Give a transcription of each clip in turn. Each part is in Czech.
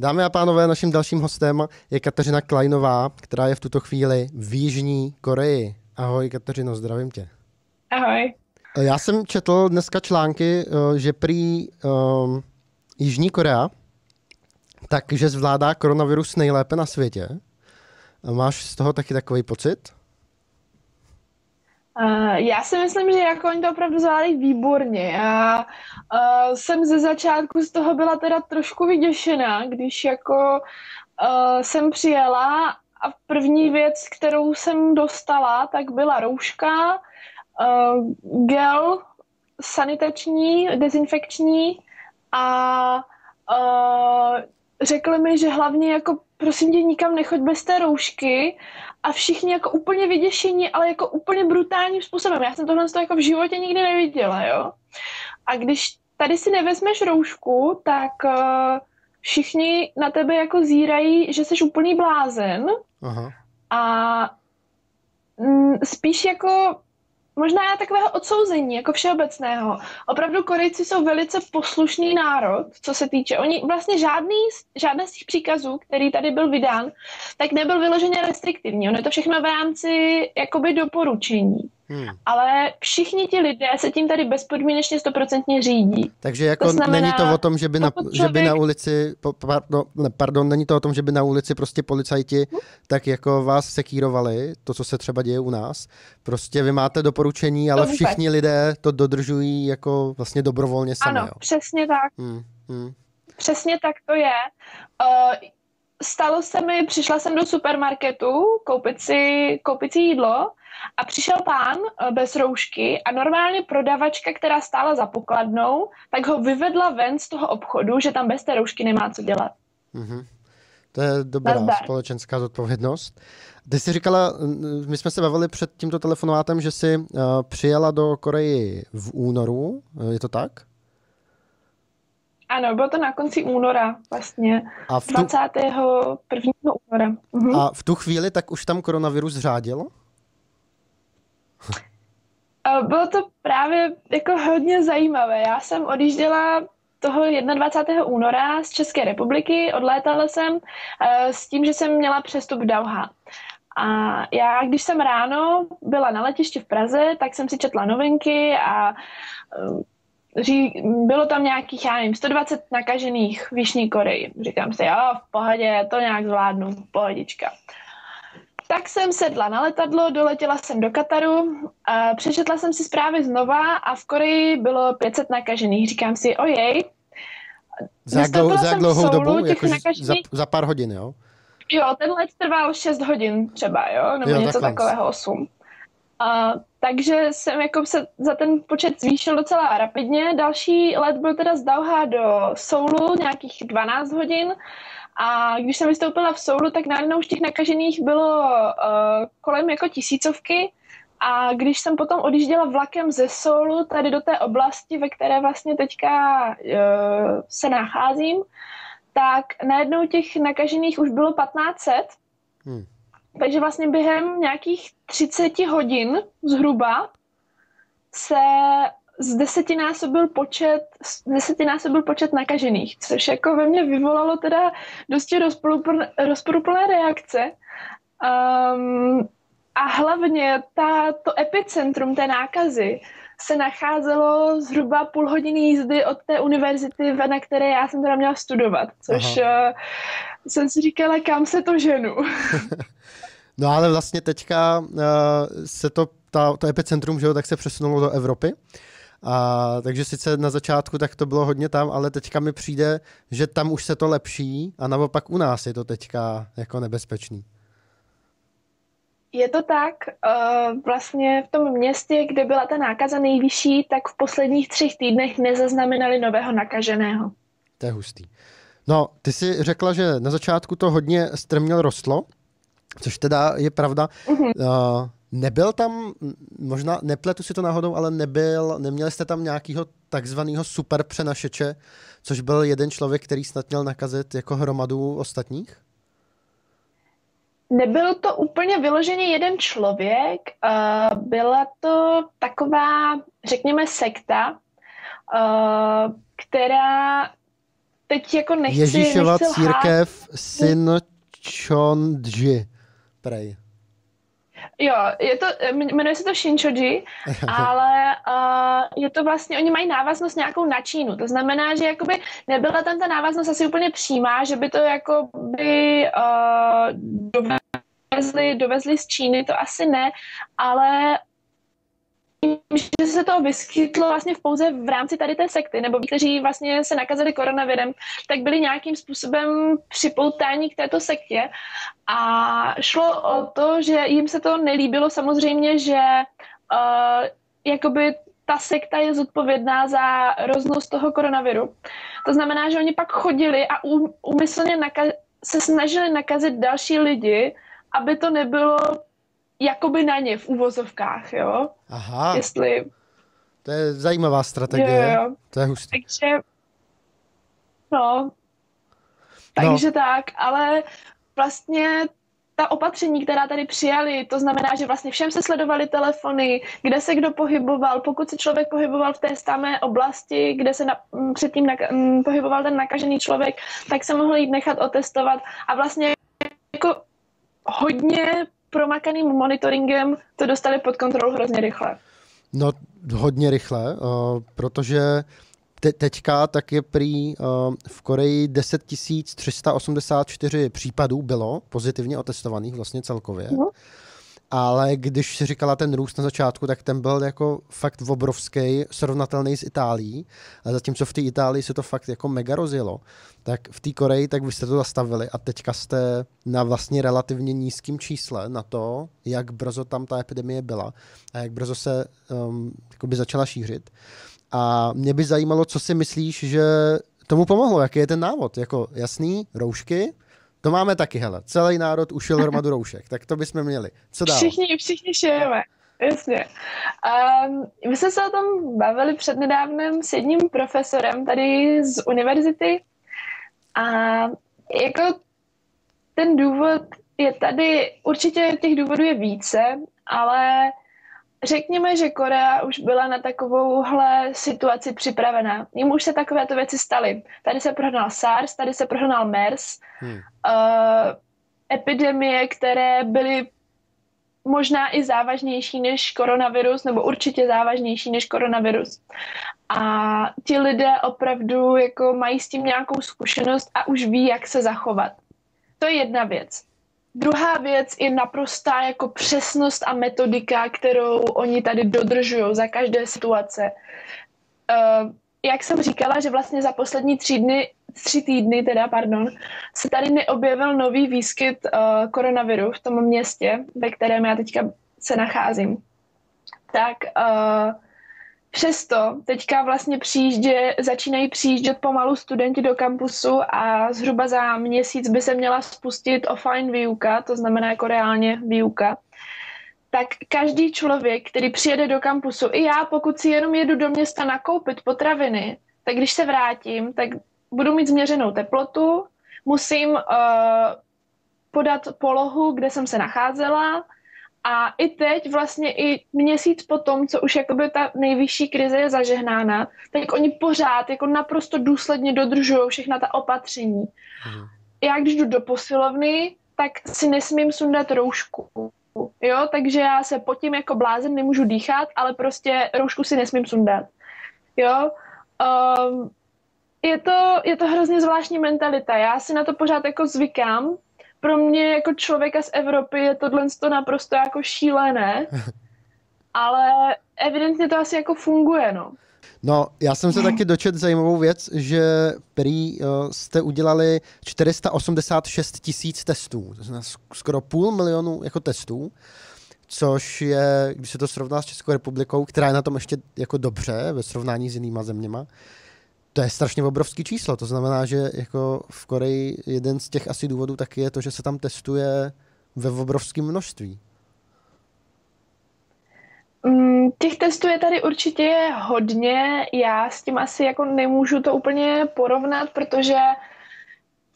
Dámy a pánové, naším dalším hostem je Kateřina Kleinová, která je v tuto chvíli v Jižní Koreji. Ahoj Kateřino, zdravím tě. Ahoj. Já jsem četl dneska články, že prý Jižní Korea takže zvládá koronavirus nejlépe na světě. Máš z toho taky takový pocit? Já si myslím, že jako oni to opravdu zvládají výborně. Já jsem ze začátku z toho byla teda trošku vyděšená, když jako jsem přijela a první věc, kterou jsem dostala, tak byla rouška, gel sanitační, dezinfekční a řekli mi, že hlavně jako prosím tě, nikam nechoď bez té roušky a všichni jako úplně vyděšení, ale jako úplně brutálním způsobem. Já jsem tohle jako v životě nikdy neviděla, jo. A když tady si nevezmeš roušku, tak všichni na tebe jako zírají, že jsi úplný blázen. Aha. A spíš jako možná takového odsouzení, jako všeobecného. Opravdu Korejci jsou velice poslušný národ, co se týče. Oni vlastně žádné z těch příkazů, který tady byl vydán, tak nebyl vyloženě restriktivní. Ono je to všechno v rámci jakoby doporučení. Ale všichni ti lidé se tím tady bezpodmínečně 100% řídí. Takže jako to znamená, není to o tom, že by na ulici, pardon, není to o tom, že by na ulici prostě policajti tak jako vás sekírovali, to, co se třeba děje u nás. Prostě vy máte doporučení, ale všichni lidé to dodržují jako vlastně dobrovolně sami. Ano, jo? Přesně tak. Přesně tak to je. Stalo se mi, přišla jsem do supermarketu koupit si jídlo a přišel pán bez roušky a normálně prodavačka, která stála za pokladnou, tak ho vyvedla ven z toho obchodu, že tam bez té roušky nemá co dělat. To je dobrá společenská zodpovědnost. Ty jsi říkala, my jsme se bavili před tímto telefonátem, že jsi přijela do Koreji v únoru, je to tak? Ano, bylo to na konci února vlastně, 21. února. A v tu chvíli tak už tam koronavirus řádil? Bylo to právě jako hodně zajímavé. Já jsem odjížděla toho 21. února z České republiky, odlétala jsem s tím, že jsem měla přestup do Dauha. A já, když jsem ráno byla na letišti v Praze, tak jsem si četla novinky a bylo tam nějakých, já nevím, 120 nakažených v Jižní Koreji. Říkám si, jo, v pohodě, to nějak zvládnu, pohodička. Tak jsem sedla na letadlo, doletěla jsem do Kataru, přečetla jsem si zprávy znova a v Koreji bylo 500 nakažených. Říkám si, ojej. Za dlouhou dobu? Jako za pár hodin, jo? Jo, ten let trval 6 hodin třeba, jo? Nebo jo, něco takového, 8. Takže jsem jako se za ten počet zvýšil docela rapidně. Další let byl teda z Dauha do Soulu nějakých 12 hodin a když jsem vystoupila v Soulu, tak najednou už těch nakažených bylo kolem jako 1000 a když jsem potom odjížděla vlakem ze Soulu tady do té oblasti, ve které vlastně teďka se nacházím, tak najednou těch nakažených už bylo 1500. Takže vlastně během nějakých 30 hodin zhruba se zdesetinásobil počet nakažených, což jako ve mně vyvolalo teda dosti rozporuplné reakce. A hlavně to epicentrum té nákazy se nacházelo zhruba půl hodiny jízdy od té univerzity, na které já jsem teda měla studovat, což jsem si říkala, kam se to ženu. No ale vlastně teďka se to epicentrum, že jo, tak se přesunulo do Evropy. A takže sice na začátku tak to bylo hodně tam, ale teďka mi přijde, že tam už se to lepší a naopak u nás je to teďka jako nebezpečný. Je to tak, vlastně v tom městě, kde byla ta nákaza nejvyšší, tak v posledních 3 týdnech nezaznamenali nového nakaženého. To je hustý. No, ty jsi řekla, že na začátku to hodně strmě rostlo, což teda je pravda. Nebyl tam, možná nepletu si to náhodou, ale neměli jste tam nějakého takzvaného superpřenašeče, což byl jeden člověk, který snad měl nakazit jako hromadu ostatních? Nebyl to úplně vyloženě jeden člověk, byla to taková, řekněme, sekta, která teď jako nechci... Ježíšova církev, Shin Chondji, prej. Jo, je to, jmenuje se to Shin Chondji, ale je to vlastně, oni mají návaznost nějakou na Čínu. To znamená, že jakoby nebyla tam ta návaznost asi úplně přímá, že by to jakoby dovezli z Číny, to asi ne, ale že se to vyskytlo vlastně pouze v rámci tady té sekty, nebo kteří vlastně se nakazili koronavirem, tak byli nějakým způsobem připoutáni k této sektě a šlo o to, že jim se to nelíbilo samozřejmě, že jakoby ta sekta je zodpovědná za roznos toho koronaviru. To znamená, že oni pak chodili a úmyslně se snažili nakazit další lidi, aby to nebylo jakoby na ně v uvozovkách, jo? Aha, jestli... to je zajímavá strategie, jo. To je hustý. Takže, no, takže tak, ale vlastně ta opatření, která tady přijali, to znamená, že vlastně všem se sledovaly telefony, kde se kdo pohyboval, pokud se člověk pohyboval v té samé oblasti, kde se předtím pohyboval ten nakažený člověk, tak se mohl jít nechat otestovat a vlastně jako hodně promakaným monitoringem to dostali pod kontrolu hrozně rychle. No, hodně rychle, protože teďka tak je prý v Koreji 10 384 případů bylo pozitivně otestovaných vlastně celkově. No. Ale když si říkala ten růst na začátku, tak ten byl jako fakt obrovský, srovnatelný s Itálií. A zatímco v té Itálii se to fakt jako mega rozjelo, tak v té Koreji tak vy jste to zastavili a teďka jste na vlastně relativně nízkém čísle na to, jak brzo tam ta epidemie byla a jak brzo se začala šířit. A mě by zajímalo, co si myslíš, že tomu pomohlo, jaký je ten návod. Jako jasný, roušky. To máme taky, hele. Celý národ ušil hromadu roušek, tak to bychom měli. Co dál? Všichni šijeme, jasně. My jsme se o tom bavili přednedávnem s jedním profesorem tady z univerzity a jako ten důvod je tady, určitě těch důvodů je více, ale řekněme, že Korea už byla na takovouhle situaci připravená. Jim už se takovéto věci staly. Tady se prohnal SARS, tady se prohnal MERS. Epidemie, které byly možná i závažnější než koronavirus, nebo určitě závažnější než koronavirus. A ti lidé opravdu jako mají s tím nějakou zkušenost a už ví, jak se zachovat. To je jedna věc. Druhá věc je naprostá jako přesnost a metodika, kterou oni tady dodržují za každé situace. Jak jsem říkala, že vlastně za poslední tři týdny se tady neobjevil nový výskyt koronaviru v tom městě, ve kterém já teďka se nacházím. Tak přesto teďka vlastně začínají přijíždět pomalu studenti do kampusu a zhruba za měsíc by se měla spustit offline výuka, to znamená jako reálně výuka. Tak každý člověk, který přijede do kampusu, i já, pokud si jenom jedu do města nakoupit potraviny, tak když se vrátím, tak budu mít změřenou teplotu, musím podat polohu, kde jsem se nacházela. A i teď, vlastně i měsíc po tom, co už jakoby ta nejvyšší krize je zažehnána, tak oni pořád jako naprosto důsledně dodržují všechna ta opatření. Já když jdu do posilovny, tak si nesmím sundat roušku. Jo? Takže já se potím jako blázen, nemůžu dýchat, ale prostě roušku si nesmím sundat. Jo? Je to hrozně zvláštní mentalita. Já si na to pořád jako zvykám. Pro mě jako člověka z Evropy je tohle naprosto jako šílené, ale evidentně to asi jako funguje, no. No, já jsem se taky dočetl zajímavou věc, že prý jste udělali 486 000 testů, to znamená skoro 500 000 jako testů, což je, když se to srovná s Českou republikou, která je na tom ještě jako dobře ve srovnání s jinýma zeměma, to je strašně obrovský číslo, to znamená, že jako v Koreji jeden z těch asi důvodů taky je to, že se tam testuje ve obrovském množství. Těch testů je tady určitě hodně, já s tím asi jako nemůžu to úplně porovnat, protože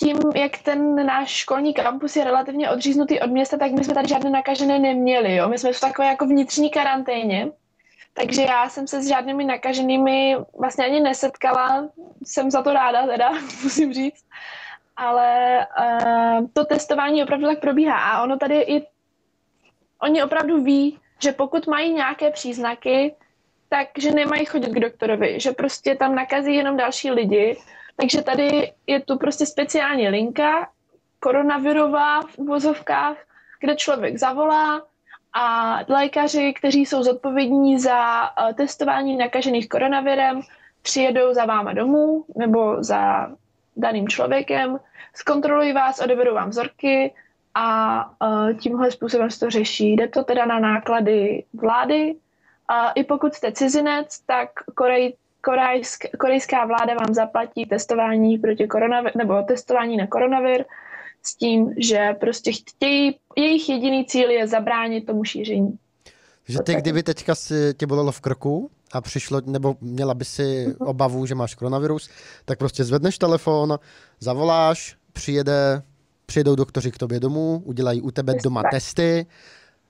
tím, jak ten náš školní kampus je relativně odříznutý od města, tak my jsme tady žádné nakažené neměli, jo? My jsme v takové jako vnitřní karanténě. Takže já jsem se s žádnými nakaženými vlastně ani nesetkala, jsem za to ráda teda, musím říct, ale to testování opravdu tak probíhá a ono tady i, oni opravdu ví, že pokud mají nějaké příznaky, takže nemají chodit k doktorovi, že prostě tam nakazí jenom další lidi, takže tady je tu prostě speciální linka, koronavirová v uvozovkách, kde člověk zavolá a lékaři, kteří jsou zodpovědní za testování nakažených koronavirem, přijedou za váma domů nebo za daným člověkem, zkontrolují vás, odeberou vám vzorky a tímhle způsobem se to řeší. Jde to teda na náklady vlády. I pokud jste cizinec, tak korejská vláda vám zaplatí testování proti koronaviru, nebo testování na koronavir s tím, že prostě chtějí, jejich jediný cíl je zabránit tomu šíření. Takže ty, kdyby teďka si tě bolelo v krku a přišlo, nebo měla by si obavu, že máš koronavirus, tak prostě zvedneš telefon, zavoláš, přijedou doktoři k tobě domů, udělají u tebe doma testy,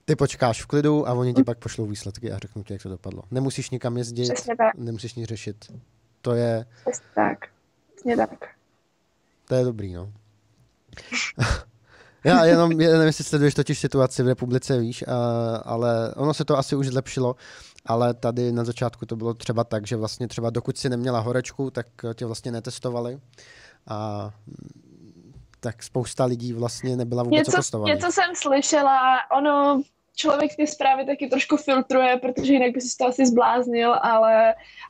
ty počkáš v klidu a oni ti pak pošlou výsledky a řeknou ti, jak to dopadlo. Nemusíš nikam jezdit, nemusíš nic řešit. To je... Přesně tak. Přesně tak. To je dobrý, no. Já jenom nevím, jestli sleduješ totiž situaci v republice, víš, ale ono se to asi už zlepšilo, ale tady na začátku to bylo třeba tak, že vlastně třeba dokud si neměla horečku, tak tě vlastně netestovali a tak spousta lidí vlastně nebyla vůbec otestovaná. Něco jsem slyšela, ono člověk ty zprávy taky trošku filtruje, protože jinak by se to asi zbláznil,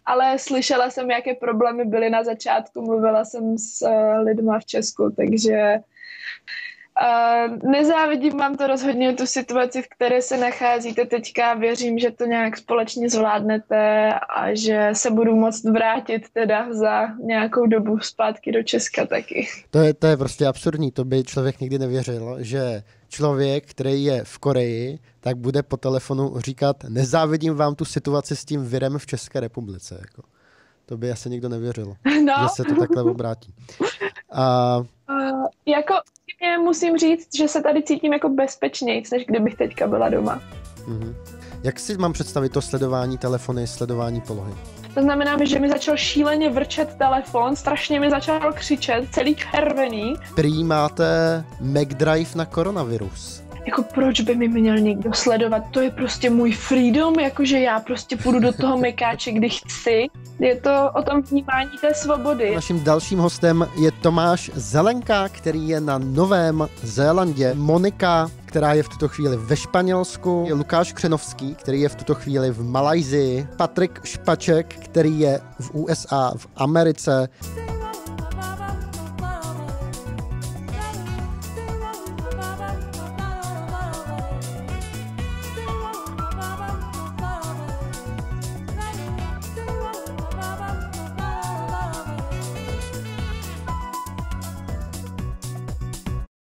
ale slyšela jsem, jaké problémy byly na začátku, mluvila jsem s lidma v Česku, takže nezávidím vám to rozhodně, tu situaci, v které se nacházíte teďka, věřím, že to nějak společně zvládnete a že se budu moct vrátit teda za nějakou dobu zpátky do Česka taky. To je prostě absurdní, to by člověk nikdy nevěřil, že člověk, který je v Koreji, tak bude po telefonu říkat, nezávidím vám tu situaci s tím virem v České republice. Jako. To by asi nikdo nevěřil, no. Že se to takhle obrátí. Musím říct, že se tady cítím jako bezpečnějc, než kdybych teďka byla doma. Mm-hmm. Jak si mám představit to sledování telefony, sledování polohy? To znamená, že mi začal šíleně vrčet telefon, strašně mi začal křičet, celý červený. Prý máte McDrive na koronavirus. Jako proč by mi měl někdo sledovat? To je prostě můj freedom, jakože já prostě půjdu do toho mekáče, kdy chci. Je to o tom vnímání té svobody. Naším dalším hostem je Tomáš Zelenka, který je na Novém Zélandě. Monika, která je v tuto chvíli ve Španělsku. Lukáš Křenovský, který je v tuto chvíli v Malajsii. Patrik Špaček, který je v USA, v Americe.